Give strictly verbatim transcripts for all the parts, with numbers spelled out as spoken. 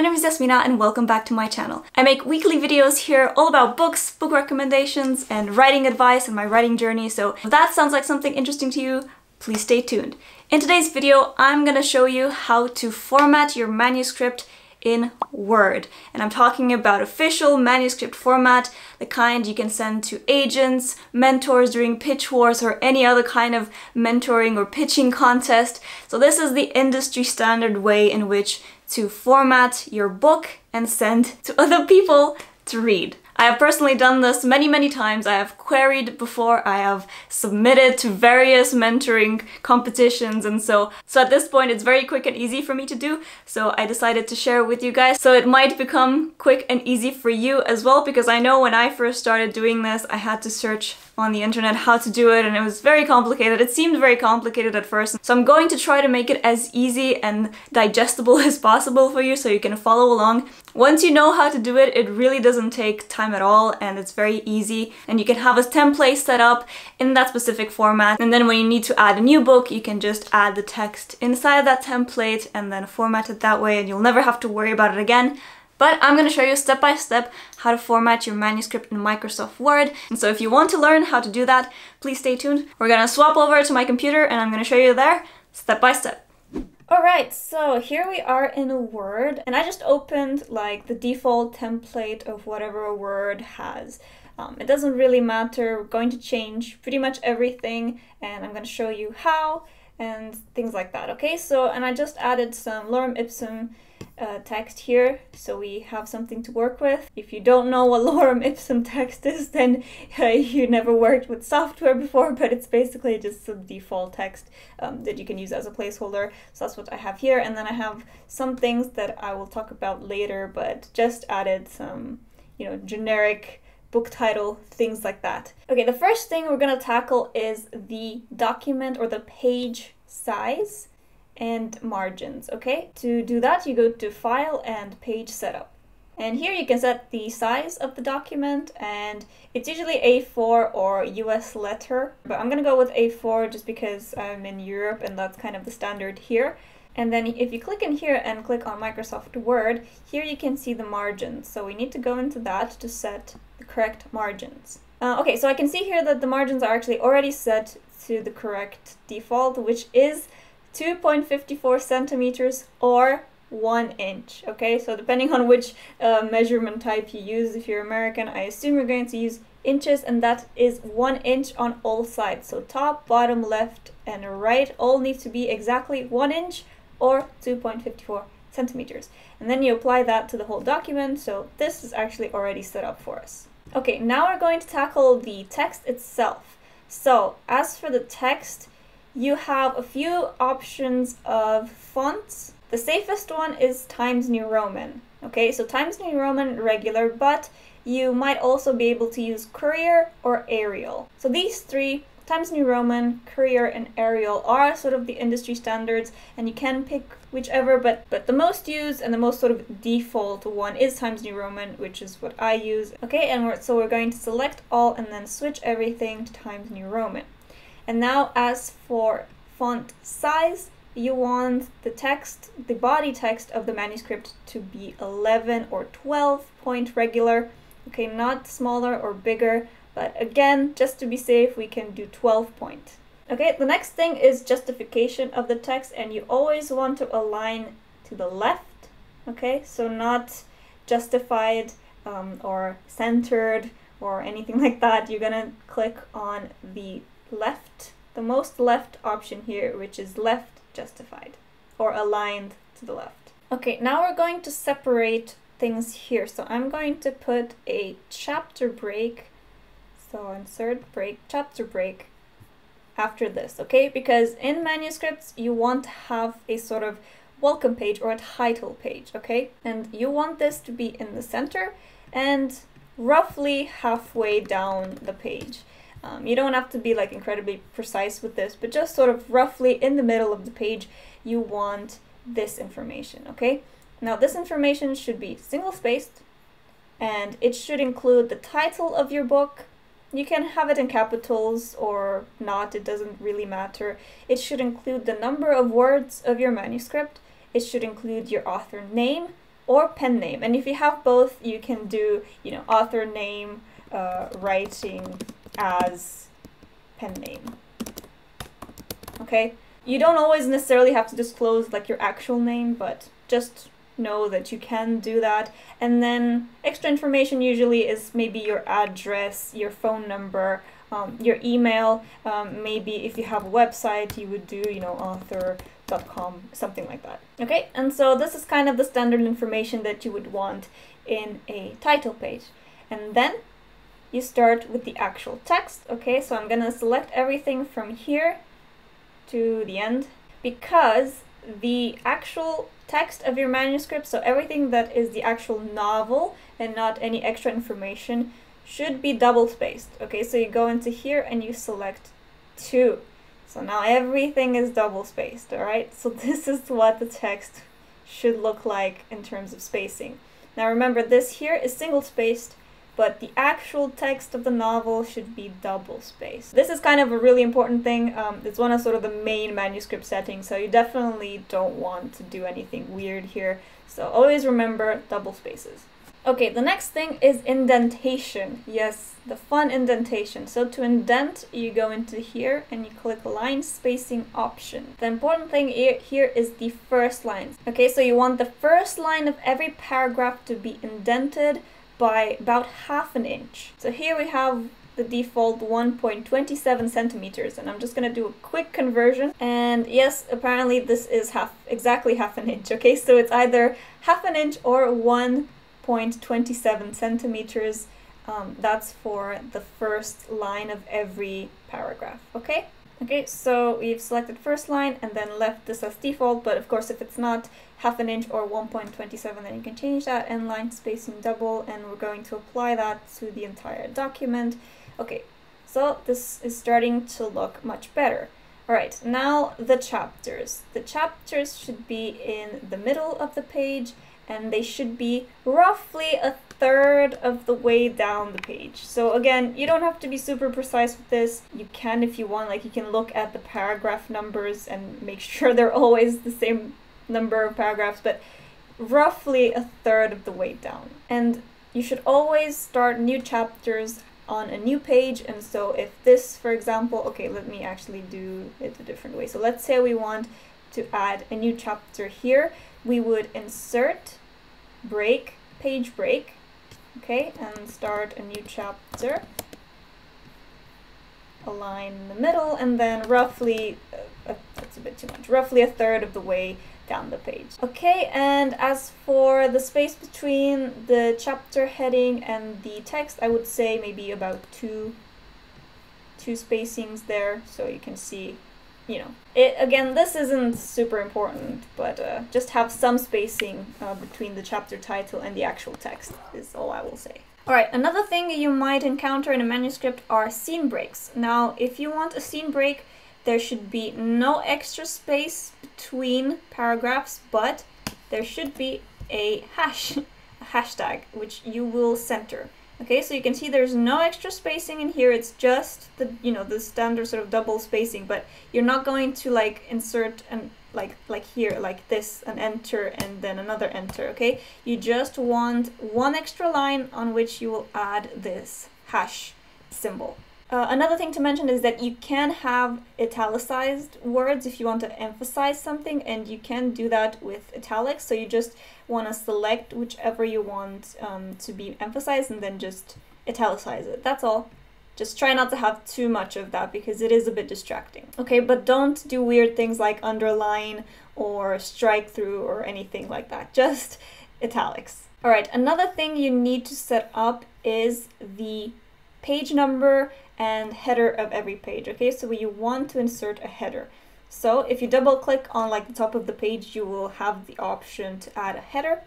My name is Yasmina and welcome back to my channel. I make weekly videos here all about books, book recommendations, and writing advice and my writing journey, so if that sounds like something interesting to you, please stay tuned. In today's video, I'm gonna show you how to format your manuscript in Word. And I'm talking about official manuscript format, the kind you can send to agents, mentors during pitch wars, or any other kind of mentoring or pitching contest. So this is the industry standard way in which to format your book and send to other people to read. I have personally done this many, many times. I have queried before, I have submitted to various mentoring competitions, and so, so at this point it's very quick and easy for me to do, so I decided to share it with you guys. So it might become quick and easy for you as well, because I know when I first started doing this, I had to search on the internet how to do it, and it was very complicated. It seemed very complicated at first, so I'm going to try to make it as easy and digestible as possible for you so you can follow along. Once you know how to do it, it really doesn't take time at all, and it's very easy, and you can have a template set up in that specific format, and then when you need to add a new book, you can just add the text inside that template and then format it that way, and you'll never have to worry about it again. But I'm going to show you step by step how to format your manuscript in Microsoft Word, and so if you want to learn how to do that, please stay tuned. We're going to swap over to my computer and I'm going to show you there step by step. Alright, so here we are in Word, and I just opened like the default template of whatever Word has. Um, it doesn't really matter, we're going to change pretty much everything, and I'm going to show you how and things like that, okay? So, and I just added some lorem ipsum uh, text here, so we have something to work with. If you don't know what lorem ipsum text is, then uh, you never worked with software before, but it's basically just some default text um, that you can use as a placeholder. So that's what I have here, and then I have some things that I will talk about later, but just added some, you know, generic book title, things like that. Okay, the first thing we're gonna tackle is the document or the page size and margins, okay? To do that, you go to File and Page Setup. And here you can set the size of the document, and it's usually A four or U S letter, but I'm gonna go with A four just because I'm in Europe and that's kind of the standard here. And then if you click in here and click on Microsoft Word, here you can see the margins. So we need to go into that to set the correct margins. Uh, okay, so I can see here that the margins are actually already set to the correct default, which is two point five four centimeters or one inch. Okay, so depending on which uh, measurement type you use, if you're American, I assume you're going to use inches, and that is one inch on all sides. So top, bottom, left, and right all need to be exactly one inch or two point five four centimeters. And then you apply that to the whole document, so this is actually already set up for us. Okay, now we're going to tackle the text itself. So as for the text, you have a few options of fonts. The safest one is Times New Roman. Okay, so Times New Roman regular, but you might also be able to use Courier or Arial. So these three, Times New Roman, Courier, and Arial, are sort of the industry standards, and you can pick whichever, but, but the most used and the most sort of default one is Times New Roman, which is what I use. Okay, and we're, so we're going to select all and then switch everything to Times New Roman. And now as for font size, you want the text, the body text of the manuscript to be eleven or twelve point regular, okay, not smaller or bigger. But again, just to be safe, we can do twelve point. Okay, the next thing is justification of the text, and you always want to align to the left, okay? So not justified um, or centered or anything like that. You're gonna click on the left, the most left option here, which is left justified or aligned to the left. Okay, now we're going to separate things here. So I'm going to put a chapter break. So insert break, chapter break after this, okay? Because in manuscripts, you want to have a sort of welcome page or a title page, okay? And you want this to be in the center and roughly halfway down the page. Um, you don't have to be like incredibly precise with this, but just sort of roughly in the middle of the page, you want this information, okay? Now this information should be single-spaced, and it should include the title of your book. You can have it in capitals or not, it doesn't really matter. It should include the number of words of your manuscript. It should include your author name or pen name. And if you have both, you can do, you know, author name, uh, writing as pen name. Okay, you don't always necessarily have to disclose like your actual name, but just know that you can do that. And then extra information usually is maybe your address, your phone number, um, your email. Um, maybe if you have a website, you would do, you know, author dot com, something like that. Okay, and so this is kind of the standard information that you would want in a title page. And then you start with the actual text. Okay, so I'm gonna select everything from here to the end, because the actual text of your manuscript, so everything that is the actual novel and not any extra information, should be double spaced. Okay, so you go into here and you select two. So now everything is double spaced, all right? So this is what the text should look like in terms of spacing. Now remember, this here is single spaced, but the actual text of the novel should be double-spaced. This is kind of a really important thing. Um, it's one of sort of the main manuscript settings, so you definitely don't want to do anything weird here. So always remember double spaces. Okay, the next thing is indentation. Yes, the fun indentation. So to indent, you go into here and you click line spacing option. The important thing here is the first line. Okay, so you want the first line of every paragraph to be indented by about half an inch. So here we have the default one point two seven centimeters, and I'm just gonna do a quick conversion. And yes, apparently this is half, exactly half an inch, okay? So it's either half an inch or one point two seven centimeters. Um, that's for the first line of every paragraph, okay? Okay, so we've selected first line and then left this as default, but of course if it's not half an inch or one point two seven, then you can change that, and line spacing double, and we're going to apply that to the entire document. Okay, so this is starting to look much better. All right, now the chapters. The chapters should be in the middle of the page, and they should be roughly a third of the way down the page. So again, you don't have to be super precise with this. You can if you want, like you can look at the paragraph numbers and make sure they're always the same number of paragraphs, but roughly a third of the way down. And you should always start new chapters on a new page. And so if this, for example, okay, let me actually do it a different way. So let's say we want to add a new chapter here. We would insert, break, page break, okay, and start a new chapter, a line in the middle, and then roughly, uh, uh, that's a bit too much, roughly a third of the way down the page. Okay, and as for the space between the chapter heading and the text, I would say maybe about two, two spacings there, so you can see, you know, it, again, this isn't super important, but uh, just have some spacing uh, between the chapter title and the actual text is all I will say. All right, another thing you might encounter in a manuscript are scene breaks. Now, if you want a scene break, there should be no extra space between paragraphs, but there should be a hash, a hashtag, which you will center. Okay, so you can see there's no extra spacing in here. It's just the, you know, the standard sort of double spacing, but you're not going to like insert and like like here, like this, an enter and then another enter, okay? You just want one extra line on which you will add this hash symbol. Uh, another thing to mention is that you can have italicized words if you want to emphasize something, and you can do that with italics. So you just want to select whichever you want um, to be emphasized and then just italicize it. That's all. Just try not to have too much of that because it is a bit distracting. Okay, but don't do weird things like underline or strike through or anything like that. Just italics. All right, another thing you need to set up is the page number and header of every page, okay? So you want to insert a header. So if you double click on like the top of the page, you will have the option to add a header.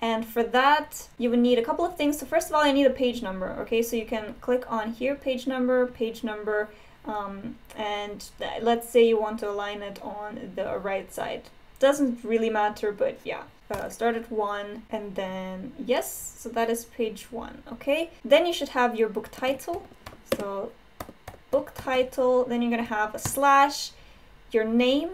And for that, you would need a couple of things. So first of all, you need a page number, okay? So you can click on here, page number, page number, um, and let's say you want to align it on the right side. Doesn't really matter, but yeah. Uh, start at one and then yes, so that is page one, okay? Then you should have your book title. So book title, then you're gonna have a slash, your name,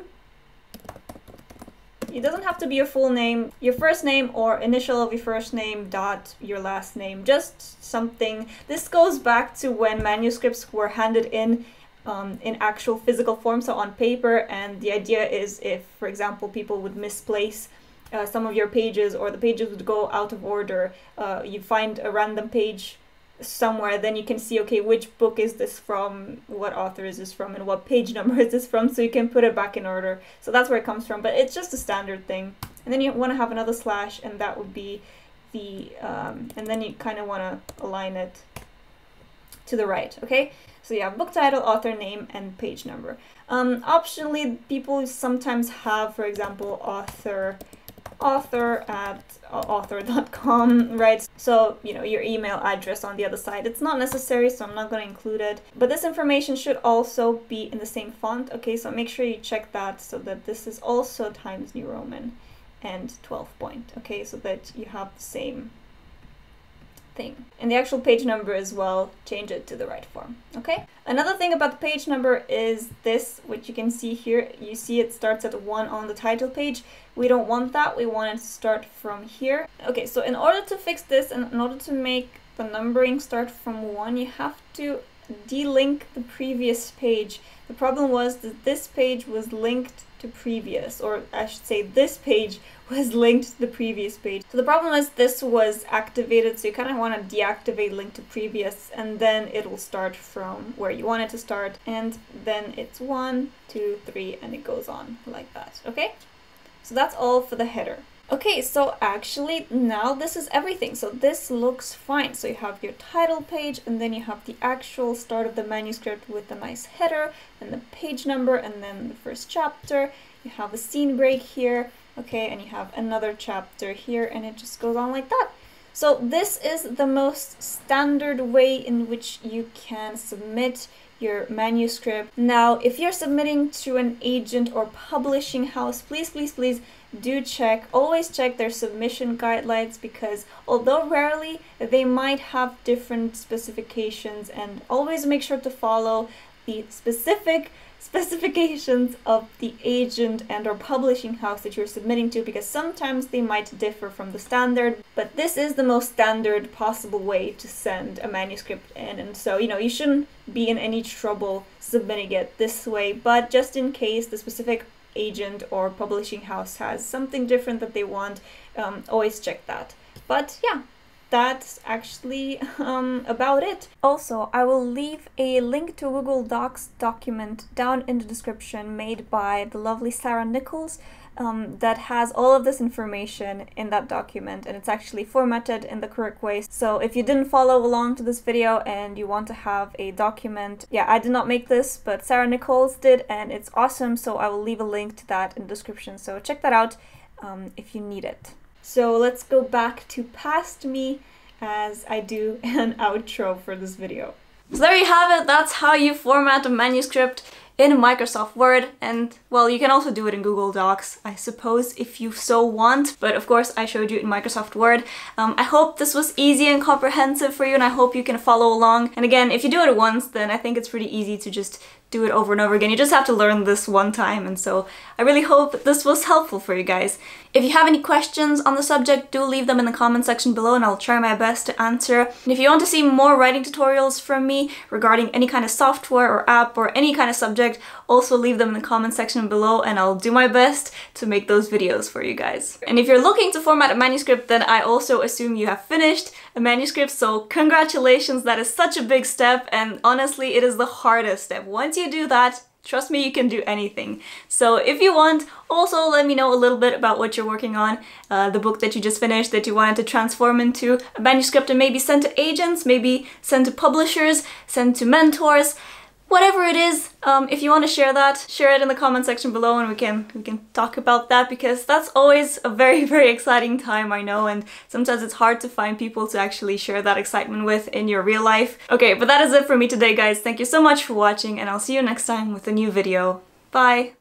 It doesn't have to be your full name, your first name, or initial of your first name dot your last name, just something. This goes back to when manuscripts were handed in um, in actual physical form, so on paper, and the idea is if, for example, people would misplace uh, some of your pages or the pages would go out of order, uh, you find a random page somewhere, then you can see, okay, which book is this from, what author is this from, and what page number is this from, so you can put it back in order. So that's where it comes from, but it's just a standard thing. And then you want to have another slash, and that would be the um, and then you kind of want to align it to the right. Okay, so you have book title, author name, and page number. Um, optionally, people sometimes have, for example, author author at author dot com, right? So, you know, your email address on the other side. It's not necessary, so I'm not going to include it. But this information should also be in the same font. Okay, so make sure you check that so that this is also Times New Roman and twelve point. Okay, so that you have the same thing. And the actual page number as well, change it to the right form. Okay, another thing about the page number is this, which you can see here. You see it starts at one on the title page. We don't want that, we want it to start from here. Okay, so in order to fix this and in order to make the numbering start from one, you have to delink the previous page. The problem was that this page was linked to previous, or I should say this page was linked to the previous page. So the problem is this was activated, so you kind of want to deactivate link to previous, and then it'll start from where you want it to start, and then it's one, two, three, and it goes on like that, okay? So that's all for the header. Okay, so actually now this is everything. So this looks fine. So you have your title page, and then you have the actual start of the manuscript with a nice header and the page number, and then the first chapter. You have a scene break here, okay, and you have another chapter here, and it just goes on like that. So this is the most standard way in which you can submit your manuscript. Now, if you're submitting to an agent or publishing house, please, please, please do check, always check their submission guidelines, because although rarely, they might have different specifications, and always make sure to follow the specific specifications of the agent and or publishing house that you're submitting to, because sometimes they might differ from the standard. But this is the most standard possible way to send a manuscript in, and so, you know, you shouldn't be in any trouble submitting it this way. But just in case the specific agent or publishing house has something different that they want, um, always check that. But yeah, that's actually um, about it. Also, I will leave a link to a Google Docs document down in the description made by the lovely Sarah Nichols um, that has all of this information in that document, and it's actually formatted in the correct way. So if you didn't follow along to this video and you want to have a document, yeah, I did not make this, but Sarah Nichols did, and it's awesome. So I will leave a link to that in the description. So check that out um, if you need it. So let's go back to past me as I do an outro for this video. So there you have it. That's how you format a manuscript in Microsoft Word, and well, you can also do it in Google Docs, I suppose, if you so want, but of course I showed you in Microsoft Word. Um, I hope this was easy and comprehensive for you, and I hope you can follow along. And again, if you do it once, then I think it's pretty easy to just do it over and over again. You just have to learn this one time, and so I really hope this was helpful for you guys. If you have any questions on the subject, do leave them in the comment section below, and I'll try my best to answer. And if you want to see more writing tutorials from me regarding any kind of software or app or any kind of subject, also leave them in the comment section below, and I'll do my best to make those videos for you guys. And if you're looking to format a manuscript, then I also assume you have finished a manuscript, so congratulations, that is such a big step, and honestly it is the hardest step. Once you do that, trust me, you can do anything. So if you want, also let me know a little bit about what you're working on, uh, the book that you just finished that you wanted to transform into a manuscript and maybe send to agents, maybe send to publishers, send to mentors, whatever it is. Um, if you want to share that, share it in the comment section below, and we can we can talk about that, because that's always a very, very exciting time, I know, and sometimes it's hard to find people to actually share that excitement with in your real life. Okay, but that is it for me today, guys. Thank you so much for watching, and I'll see you next time with a new video. Bye!